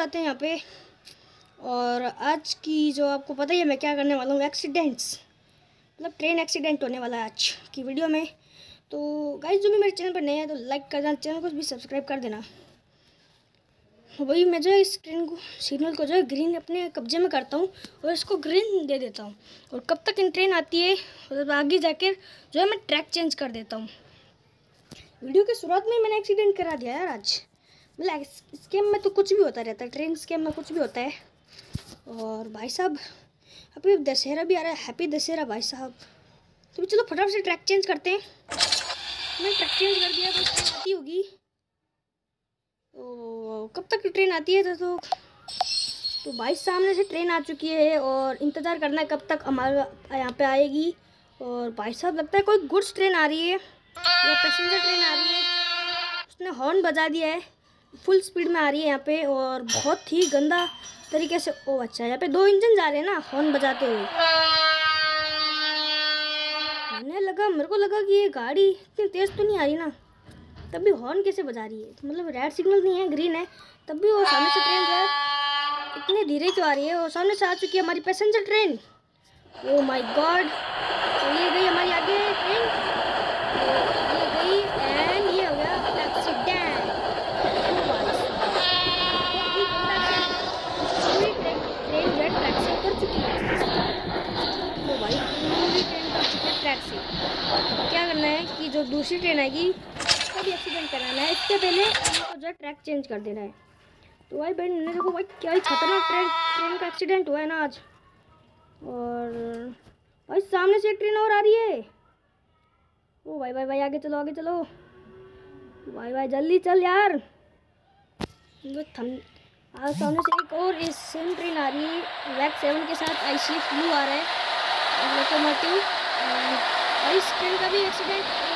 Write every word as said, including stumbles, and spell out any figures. आते हैं यहाँ पे। और आज की जो आपको पता ही है मैं क्या करने वाला हूँ, एक्सीडेंट्स, मतलब ट्रेन एक्सीडेंट होने वाला है आज की वीडियो में। तो गाइस जो भी मेरे चैनल पर नए हैं तो लाइक कर देना, चैनल को भी सब्सक्राइब कर देना। वही मैं जो है इस ट्रेन को सिग्नल को जो है ग्रीन अपने कब्जे में करता हूँ और इसको ग्रीन दे देता हूँ, और कब तक इन ट्रेन आती है और आगे जाकर जो है मैं ट्रैक चेंज कर देता हूँ। वीडियो की शुरुआत में मैंने एक्सीडेंट करा दिया यार आज, मतलब इस गेम में तो कुछ भी होता रहता है, ट्रेन स्कैम में कुछ भी होता है। और भाई साहब अभी दशहरा भी आ रहा है, हैप्पी दशहरा भाई साहब। तो चलो फटाफट से ट्रैक चेंज करते हैं। मैं ट्रैक चेंज कर दिया, तो ट्रेन आती होगी, तो कब तक ट्रेन आती है। तो तो भाई सामने से ट्रेन आ चुकी है और इंतज़ार करना है कब तक हमारा यहाँ पे आएगी। और भाई साहब लगता है कोई गुड्स ट्रेन आ रही है या पैसेंजर ट्रेन आ रही है। उसने हॉर्न बजा दिया है, फुल स्पीड में आ रही है यहाँ पे, और बहुत ही गंदा तरीके से। ओ अच्छा, यहाँ पे दो इंजन जा रहे हैं ना हॉर्न बजाते हुए। मैंने लगा मेरे को लगा कि ये गाड़ी इतनी तेज़ तो नहीं आ रही ना, तब भी हॉर्न कैसे बजा रही है। तो मतलब रेड सिग्नल नहीं है, ग्रीन है, तब भी वो सामने से ट्रेन है इतने धीरे क्यों आ रही है। और सामने से आ चुकी है हमारी passenger train. Oh my god, तो ये गई हमारी आगे ट्रेन, ये गई एंड ये हो गया एक्सीडेंट। ट्रेन जो है ट्रैक से उतर चुकी है। तो भाई पूरी ट्रेन उतर चुकी है ट्रैक से। अब क्या करना है कि जो दूसरी ट्रेन आएगी उसका भी एक्सीडेंट कराना है, इससे पहले हमको जो है ट्रैक चेंज कर देना है। तो भाई बहन मैंने देखो भाई क्या ही खतरनाक ट्रेन ट्रेन का एक्सीडेंट हुआ है ना आज। और भाई सामने से एक ट्रेन और आ रही है। ओ भाई भाई भाई आगे चलो आगे चलो भाई भाई जल्दी चल यार। थम आज सामने से एक और इस सेम ट्रेन आ रही है, वैक सेवन के साथ आई सी एफ ब्लू आ रहा है लोकोमोटिव। और इस ट्रेन का भी एक्सीडेंट